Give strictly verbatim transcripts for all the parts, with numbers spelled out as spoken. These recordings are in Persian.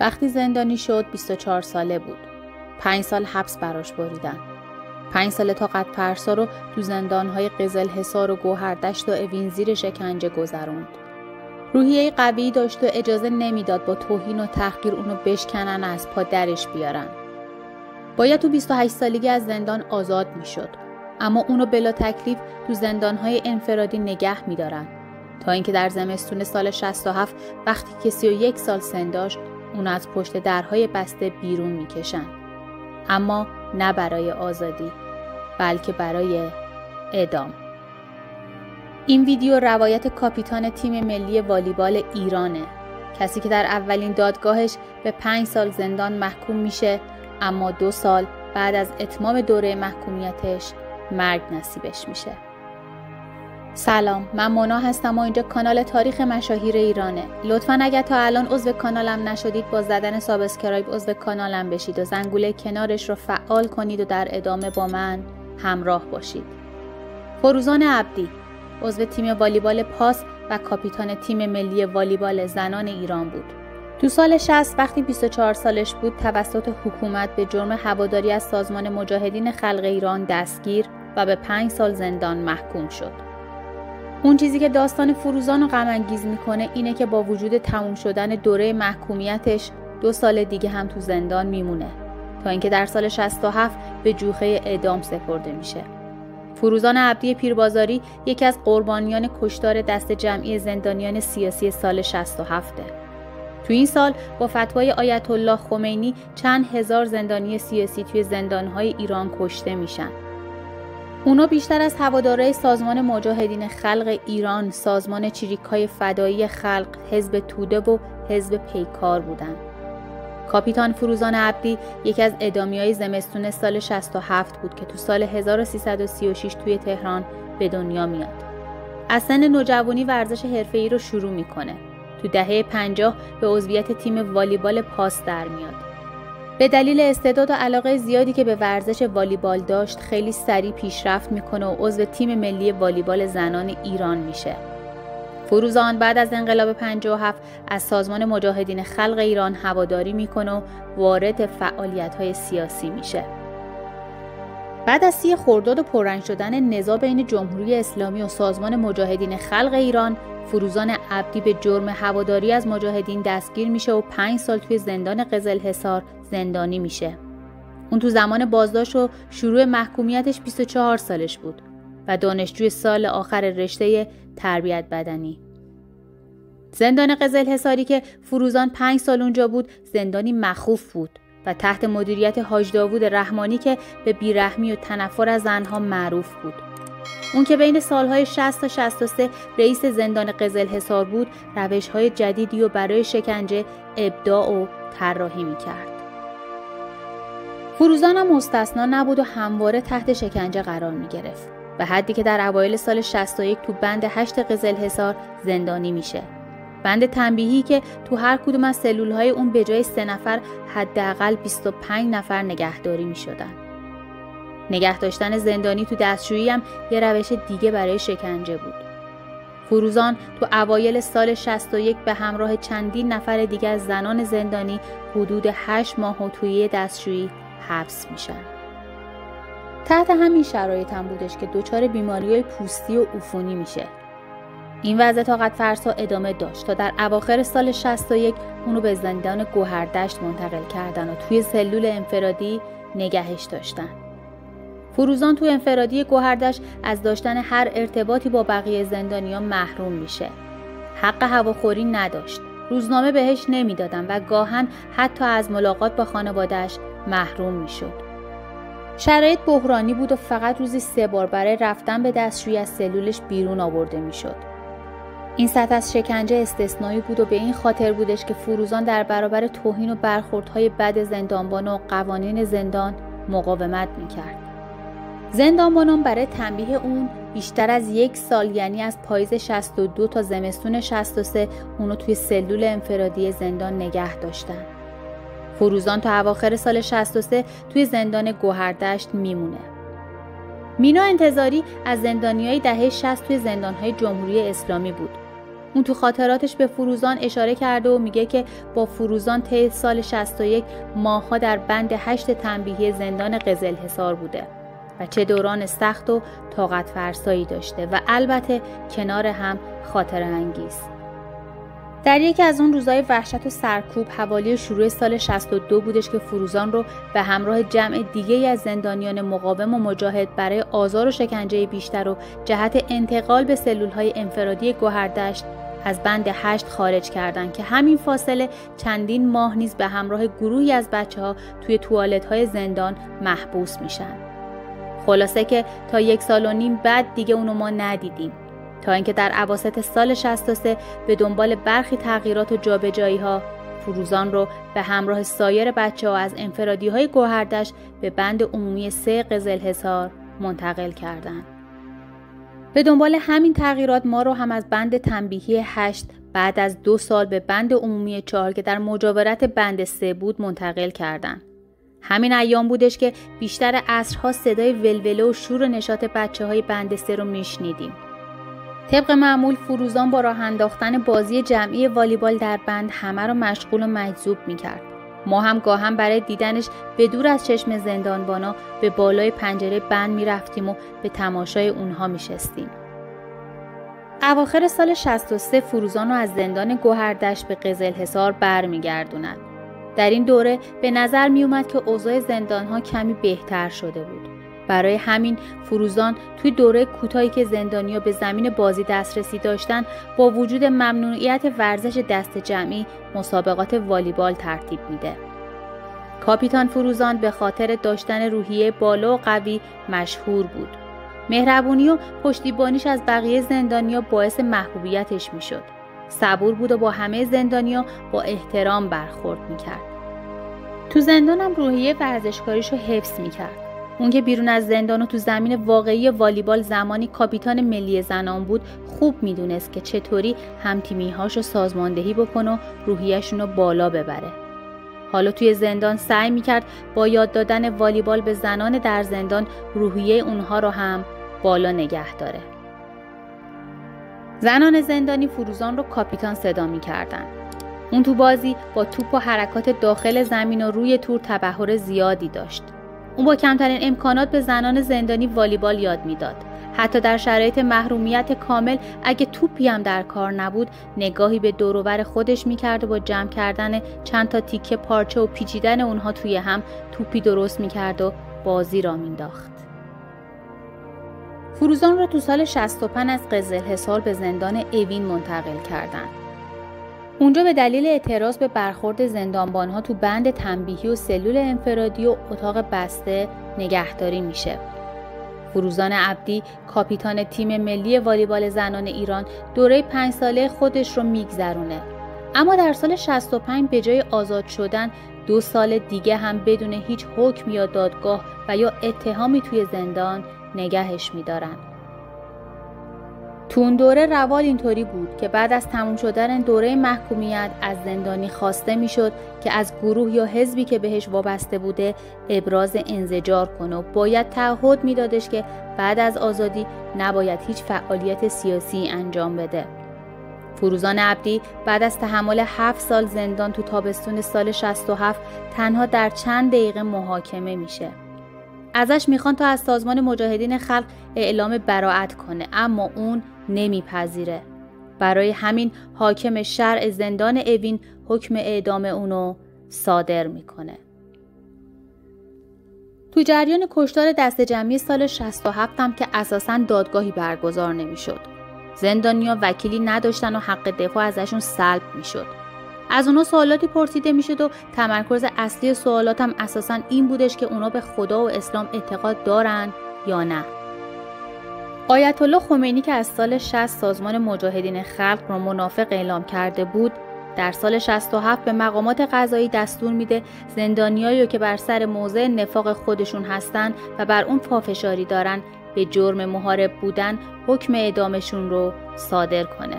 وقتی زندانی شد بیست و چهار ساله بود. پنج سال حبس براش بریدن. پنج سال طاقت فرسا رو تو زندان‌های قزلحصار و گوهردشت و اوین زیر شکنجه گذروند. روحیه قوی داشت و اجازه نمیداد با توهین و تحقیر اونو بشکنن و از پا درش بیارن. باید تو بیست و هشت سالگی از زندان آزاد میشد، اما اونو بلا تکلیف تو زندان‌های انفرادی نگه می‌دارن تا اینکه در زمستون سال شصت و هفت وقتی که سی و یک سال سن داشت اونو از پشت درهای بسته بیرون می‌کشن. اما نه برای آزادی، بلکه برای اعدام. این ویدیو روایت کاپیتان تیم ملی والیبال ایرانه، کسی که در اولین دادگاهش به پنج سال زندان محکوم میشه، اما دو سال بعد از اتمام دوره محکومیتش مرگ نصیبش میشه. سلام، من مونا هستم و اینجا کانال تاریخ مشاهیر ایرانه. لطفاً اگر تا الان عضو کانالم نشدید با زدن سابسکرایب عضو کانالم بشید و زنگوله کنارش رو فعال کنید و در ادامه با من همراه باشید. فروزان عبدی، عضو تیم والیبال پاس و کاپیتان تیم ملی والیبال زنان ایران بود. تو سال شصت وقتی بیست و چهار سالش بود توسط حکومت به جرم هواداری از سازمان مجاهدین خلق ایران دستگیر و به پنج سال زندان محکوم شد. اون چیزی که داستان فروزان رو غم انگیز میکنه اینه که با وجود تموم شدن دوره محکومیتش دو سال دیگه هم تو زندان میمونه تا اینکه در سال شصت و هفت به جوخه اعدام سپرده میشه. فروزان عبدی پیربازاری یکی از قربانیان کشتار دست جمعی زندانیان سیاسی سال شصت و هفته. تو این سال با فتوای آیت الله خمینی چند هزار زندانی سیاسی توی زندانهای ایران کشته میشن. اونا بیشتر از هوادارهای سازمان مجاهدین خلق ایران، سازمان چریک‌های فدایی خلق، حزب توده و حزب پیکار بودن. کاپیتان فروزان عبدی یکی از اعدامیهای زمستون سال شصت و هفت بود که تو سال هزار و سیصد و سی و شش توی تهران به دنیا میاد. از سن نوجوانی ورزش حرفه‌ای رو شروع میکنه. تو دهه پنجاه به عضویت تیم والیبال پاس در میاد. به دلیل استعداد و علاقه زیادی که به ورزش والیبال داشت خیلی سریع پیشرفت میکنه و عضو تیم ملی والیبال زنان ایران میشه. فروزان بعد از انقلاب پنجاه و هفت از سازمان مجاهدین خلق ایران هواداری میکنه و وارد فعالیت‌های سیاسی میشه. بعد از سی خرداد و پررنگ شدن نزاع بین جمهوری اسلامی و سازمان مجاهدین خلق ایران، فروزان عبدی به جرم هواداری از مجاهدین دستگیر میشه و پنج سال توی زندان قزلحصار زندانی میشه. اون تو زمان بازداشت و شروع محکومیتش بیست و چهار سالش بود و دانشجوی سال آخر رشته تربیت بدنی. زندان قزلحصاری که فروزان پنج سال اونجا بود زندانی مخوف بود و تحت مدیریت حاج داوود رحمانی که به بیرحمی و تنفر از زنها معروف بود. اون که بین سالهای شصت تا شصت و سه رئیس زندان قزلحصار بود، روش‌های جدیدی رو برای شکنجه ابداع و طراحی می‌کرد. فروزان هم مستثنا نبود و همواره تحت شکنجه قرار می‌گرفت، به حدی که در اوایل سال شصت و یک تو بند هشت قزلحصار زندانی میشه. بند تنبیهی که تو هر کدوم از سلول‌های اون به جای سه نفر حداقل بیست و پنج نفر نگهداری می‌شدن. نگه داشتن زندانی تو دستشویی هم یه روش دیگه برای شکنجه بود. فروزان تو اوایل سال شصت و یک به همراه چندین نفر دیگه از زنان زندانی حدود هشت ماه توی دستشویی حبس میشن. تحت همین شرایط هم بودش که دچار بیماری‌های پوستی و عفونی میشه. این وضع طاقت فرسا ادامه داشت تا در اواخر سال شصت و یک اونو به زندان گوهردشت منتقل کردن و توی سلول انفرادی نگهش داشتن. فروزان تو انفرادی گوهردشت از داشتن هر ارتباطی با بقیه زندانیان محروم میشه. حق هواخوری نداشت. روزنامه بهش نمیدادن و گاهن حتی از ملاقات با خانواده‌اش محروم میشد. شرایط بحرانی بود و فقط روزی سه بار برای رفتن به دستشویی از سلولش بیرون آورده میشد. این سطح از شکنجه استثنایی بود و به این خاطر بودش که فروزان در برابر توهین و برخوردهای بد زندانبان و قوانین زندان مقاومت میکرد. زندانبانان برای تنبیه اون بیشتر از یک سال، یعنی از پاییز شصت و دو تا زمستون شصت و سه، اونو توی سلول انفرادی زندان نگه داشتن. فروزان تا اواخر سال شصت و سه توی زندان گوهردشت میمونه. مینا انتظاری از زندانیای دهه شصت توی زندانهای جمهوری اسلامی بود. اون تو خاطراتش به فروزان اشاره کرده و میگه که با فروزان طی سال شصت و یک ماه‌ها در بند هشت تنبیهی زندان قزلحصار بوده و چه دوران سخت و طاقت فرسایی داشته و البته کنار هم خاطره انگیز. در یکی از اون روزهای وحشت و سرکوب حوالی شروع سال شصت و دو بودش که فروزان رو به همراه جمع دیگه‌ای از زندانیان مقاوم و مجاهد برای آزار و شکنجه بیشتر و جهت انتقال به سلول‌های انفرادی گوهردشت از بند هشت خارج کردند که همین فاصله چندین ماه نیز به همراه گروهی از بچه‌ها توی توالت‌های زندان محبوس میشن. خلاصه که تا یک سال و نیم بعد دیگه اونو ما ندیدیم. تا اینکه در اواسط سال شصت و سه به دنبال برخی تغییرات و جابجایی‌ها فروزان رو به همراه سایر بچه‌ها از انفرادی‌های گوهردشت به بند عمومی سه قزلحصار منتقل کردند. به دنبال همین تغییرات ما رو هم از بند تنبیهی هشت بعد از دو سال به بند عمومی چهار که در مجاورت بند سه بود منتقل کردند. همین ایام بودش که بیشتر عصرها صدای ولوله و شور و نشاط بچه‌های بند سه رو میشنیدیم. طبق معمول فروزان با راه انداختن بازی جمعی والیبال در بند همه رو مشغول و مجذوب میکرد. ما هم گاهم برای دیدنش به دور از چشم زندانبانا به بالای پنجره بند میرفتیم و به تماشای اونها میشستیم. اواخر سال شصت و سه فروزان رو از زندان گوهردشت به قزلحصار برمیگردونن. در این دوره به نظر میومد که اوضاع زندانها کمی بهتر شده بود. برای همین فروزان توی دوره کوتاهی که زندانیا به زمین بازی دسترسی داشتن با وجود ممنوعیت ورزش دست جمعی مسابقات والیبال ترتیب میده. کاپیتان فروزان به خاطر داشتن روحیه بالا و قوی مشهور بود. مهربونی و پشتیبانیش از بقیه زندانیا باعث محبوبیتش میشد. صبور بود و با همه زندانیا با احترام برخورد میکرد. تو زندانم روحیه ورزشکاریشو حفظ میکرد. اون که بیرون از زندان و تو زمین واقعی والیبال زمانی کاپیتان ملی زنان بود خوب میدونست که چطوری همتیمی‌هاشو سازماندهی بکنه و روحیه‌شون رو بالا ببره. حالا توی زندان سعی میکرد با یاد دادن والیبال به زنان در زندان روحیه اونها رو هم بالا نگه داره. زنان زندانی فروزان رو کاپیتان صدا میکردن. اون تو بازی با توپ و حرکات داخل زمین و روی تور تبحر زیادی داشت. اون با کمترین امکانات به زنان زندانی والیبال یاد میداد. حتی در شرایط محرومیت کامل اگه توپی هم در کار نبود نگاهی به دور و بر خودش میکرد و با جمع کردن چند تا تیکه پارچه و پیچیدن اونها توی هم توپی درست میکرد و بازی را مینداخت. فروزان را تو سال شصت و پنج از قزلحصار به زندان اوین منتقل کردند. اونجا به دلیل اعتراض به برخورد زندانبانها تو بند تنبیهی و سلول انفرادی و اتاق بسته نگهداری میشه. فروزان عبدی کاپیتان تیم ملی والیبال زنان ایران دوره پنج ساله خودش رو میگذرونه. اما در سال شصت و پنج به جای آزاد شدن دو سال دیگه هم بدون هیچ حکم یا دادگاه و یا اتهامی توی زندان نگهش میدارن. تو اون دوره روال اینطوری بود که بعد از تموم شدن دوره محکومیت از زندانی خواسته میشد که از گروه یا حزبی که بهش وابسته بوده ابراز انزجار کنه و باید تعهد میدادش که بعد از آزادی نباید هیچ فعالیت سیاسی انجام بده. فروزان عبدی بعد از تحمل هفت سال زندان تو تابستون سال شصت و هفت تنها در چند دقیقه محاکمه میشه. ازش میخوان تا از سازمان مجاهدین خلق اعلام براءت کنه اما اون نمیپذیره. برای همین حاکم شرع زندان اوین حکم اعدام اونو صادر میکنه. تو جریان کشتار دست جمعی سال شصت و هفت هم که اساساً دادگاهی برگزار نمیشد. زندانیا وکیلی نداشتن و حق دفاع ازشون سلب میشد. از اونا سوالاتی پرسیده میشد و تمرکز اصلی سوالات هم اساساً این بودش که اونا به خدا و اسلام اعتقاد دارن یا نه. آیت الله خمینی که از سال شصت سازمان مجاهدین خلق رو منافق اعلام کرده بود در سال شصت و هفت به مقامات قضایی دستور میده زندانیایی که بر سر موضع نفاق خودشون هستن و بر اون پافشاری دارن به جرم محارب بودن حکم اعدامشون رو صادر کنه.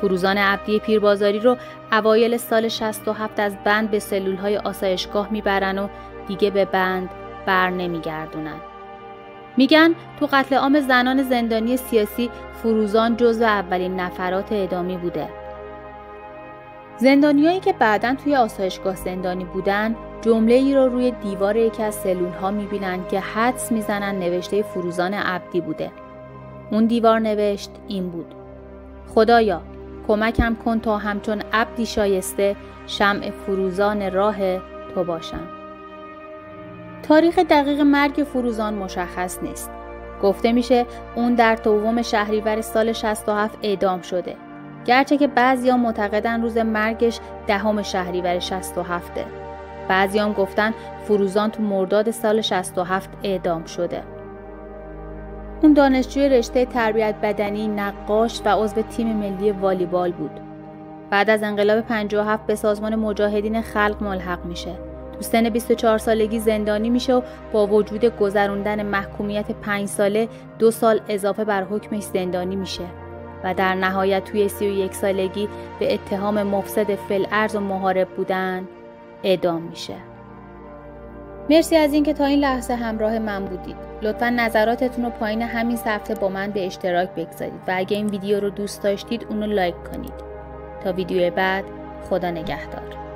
فروزان عبدی پیربازاری رو اوایل سال شصت و هفت از بند به سلول‌های آسایشگاه میبرن و دیگه به بند بر نمیگردونن. میگن تو قتل عام زنان زندانی سیاسی فروزان جزو اولین نفرات اعدامی بوده. زندانیایی که بعداً توی آسایشگاه زندانی بودن جمله ای رو روی دیوار یکی از سلول‌ها میبینن که حدس میزنن نوشته فروزان عبدی بوده. اون دیوار نوشت این بود: خدایا کمکم کن تا همچون عبدی شایسته شمع فروزان راه تو باشم. تاریخ دقیق مرگ فروزان مشخص نیست. گفته میشه اون در دوم شهریور سال شصت و هفت اعدام شده. گرچه که بعضیا معتقدن روز مرگش دهم شهریور شصت و هفت. بعضیا هم گفتن فروزان تو مرداد سال شصت و هفت اعدام شده. اون دانشجوی رشته تربیت بدنی، نقاش و عضو تیم ملی والیبال بود. بعد از انقلاب پنجاه و هفت به سازمان مجاهدین خلق ملحق میشه. تو سن بیست و چهار سالگی زندانی میشه و با وجود گذروندن محکومیت پنج ساله دو سال اضافه بر حکمش زندانی میشه و در نهایت توی سی و یک سالگی به اتهام مفسد فی‌الارض و محارب بودن اعدام میشه. مرسی از اینکه تا این لحظه همراه من بودید. لطفا نظراتتون رو پایین همین صفحه با من به اشتراک بگذارید و اگه این ویدیو رو دوست داشتید اون رو لایک کنید. تا ویدیو بعد، خدا نگهدار.